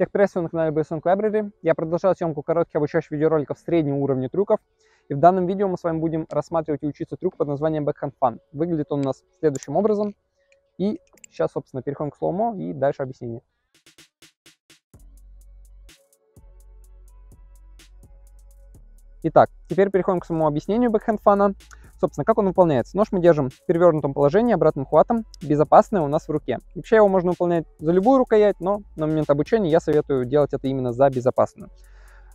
Всех приветствую на канале Balisongs Library. Я продолжаю съемку коротких обучающих видеороликов среднего уровня трюков. И в данном видео мы с вами будем рассматривать и учиться трюк под названием Backhand Fan. Выглядит он у нас следующим образом. И сейчас, собственно, переходим к слоумо и дальше объяснение. Итак, теперь переходим к самому объяснению Backhand Fan. Собственно, как он выполняется? Нож мы держим в перевернутом положении, обратным хватом, безопасное у нас в руке. Вообще его можно выполнять за любую рукоять, но на момент обучения я советую делать это именно за безопасную.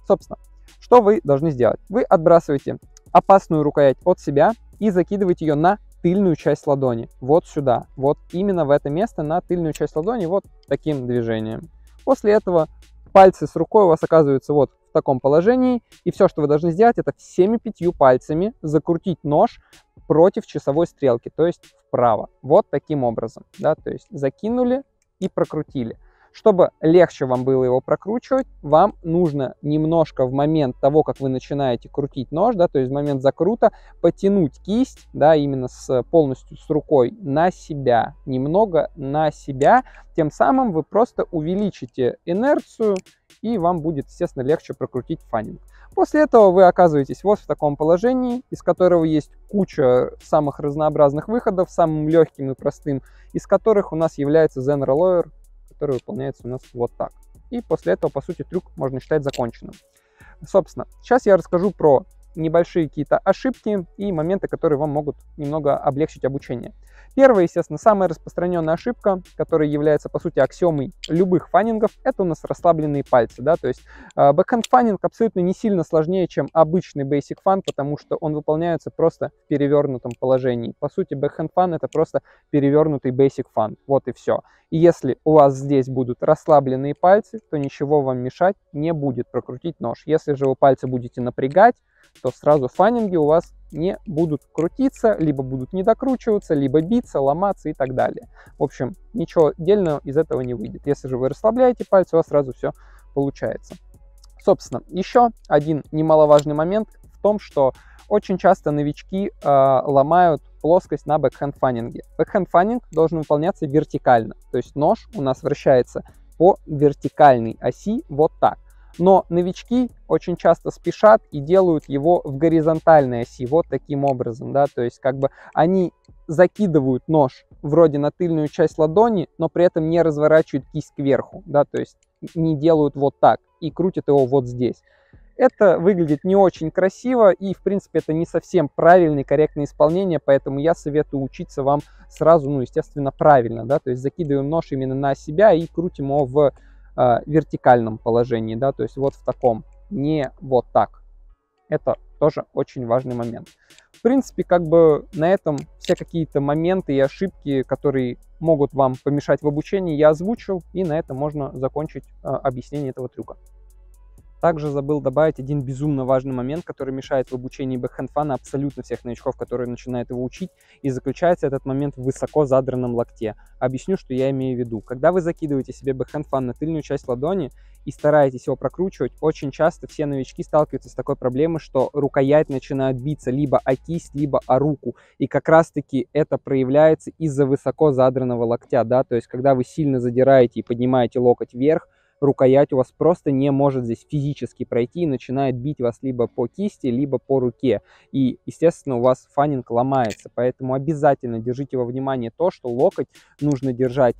Собственно, что вы должны сделать? Вы отбрасываете опасную рукоять от себя и закидываете ее на тыльную часть ладони, вот сюда, вот именно в это место, на тыльную часть ладони, вот таким движением. После этого пальцы с рукой у вас оказываются вот в таком положении, и все, что вы должны сделать, это всеми 5 пальцами закрутить нож против часовой стрелки, то есть вправо, вот таким образом, да, то есть закинули и прокрутили. Чтобы легче вам было его прокручивать, вам нужно немножко в момент того, как вы начинаете крутить нож, да, то есть в момент закрута, потянуть кисть, да, именно полностью с рукой на себя, немного на себя, тем самым вы просто увеличите инерцию, и вам будет, естественно, легче прокрутить фанинг. После этого вы оказываетесь вот в таком положении, из которого есть куча самых разнообразных выходов, самым легким и простым, из которых у нас является ZenReloader, который выполняется у нас вот так. И после этого, по сути, трюк можно считать законченным. Собственно, сейчас я расскажу про небольшие какие-то ошибки и моменты, которые вам могут немного облегчить обучение. Первая, естественно, самая распространенная ошибка, которая является, по сути, аксиомой любых фаннингов, это у нас расслабленные пальцы, да, то есть бэкхенд фаннинг абсолютно не сильно сложнее, чем обычный basic фан, потому что он выполняется просто в перевернутом положении. По сути, бэкхенд фан это просто перевернутый basic фан, вот и все. И если у вас здесь будут расслабленные пальцы, то ничего вам мешать не будет прокрутить нож. Если же вы пальцы будете напрягать, то сразу фаннинги у вас не будут крутиться, либо будут недокручиваться, либо биться, ломаться и так далее. В общем, ничего дельного из этого не выйдет. Если же вы расслабляете пальцы, у вас сразу все получается. Собственно, еще один немаловажный момент в том, что очень часто новички ломают плоскость на бэкхенд-фаннинге. Бэкхенд-фаннинг должен выполняться вертикально, то есть нож у нас вращается по вертикальной оси вот так. Но новички очень часто спешат и делают его в горизонтальной оси, вот таким образом, да, то есть как бы они закидывают нож вроде на тыльную часть ладони, но при этом не разворачивают кисть кверху, да, то есть не делают вот так и крутят его вот здесь. Это выглядит не очень красиво и, в принципе, это не совсем правильное и корректное исполнение, поэтому я советую учиться вам сразу, ну, естественно, правильно, да, то есть закидываем нож именно на себя и крутим его в вертикальном положении, да, то есть вот в таком, не вот так. Это тоже очень важный момент. В принципе, как бы на этом все какие-то моменты и ошибки, которые могут вам помешать в обучении, я озвучил, и на этом можно закончить объяснение этого трюка. Также забыл добавить один безумно важный момент, который мешает в обучении бэкхенд-фана абсолютно всех новичков, которые начинают его учить, и заключается этот момент в высоко задранном локте. Объясню, что я имею в виду. Когда вы закидываете себе бэкхенд-фан на тыльную часть ладони и стараетесь его прокручивать, очень часто все новички сталкиваются с такой проблемой, что рукоять начинает биться либо о кисть, либо о руку, и как раз-таки это проявляется из-за высоко задранного локтя, да, то есть когда вы сильно задираете и поднимаете локоть вверх, рукоять у вас просто не может здесь физически пройти и начинает бить вас либо по кисти, либо по руке. И, естественно, у вас фаннинг ломается. Поэтому обязательно держите во внимание то, что локоть нужно держать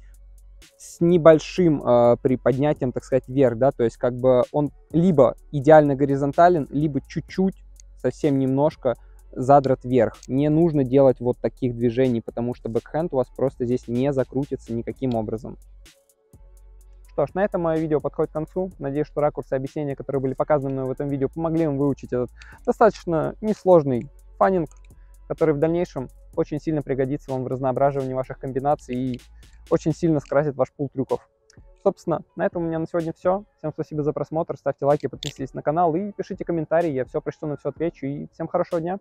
с небольшим приподнятием, так сказать, вверх. Да? То есть как бы он либо идеально горизонтален, либо чуть-чуть, совсем немножко задрат вверх. Не нужно делать вот таких движений, потому что бэкхенд у вас просто здесь не закрутится никаким образом. Что ж, на этом мое видео подходит к концу. Надеюсь, что ракурсы объяснения, которые были показаны мной в этом видео, помогли вам выучить этот достаточно несложный фаннинг, который в дальнейшем очень сильно пригодится вам в разноображивании ваших комбинаций и очень сильно скрасит ваш пул трюков. Собственно, на этом у меня на сегодня все. Всем спасибо за просмотр, ставьте лайки, подписывайтесь на канал и пишите комментарии. Я все прочту, на все отвечу. И всем хорошего дня!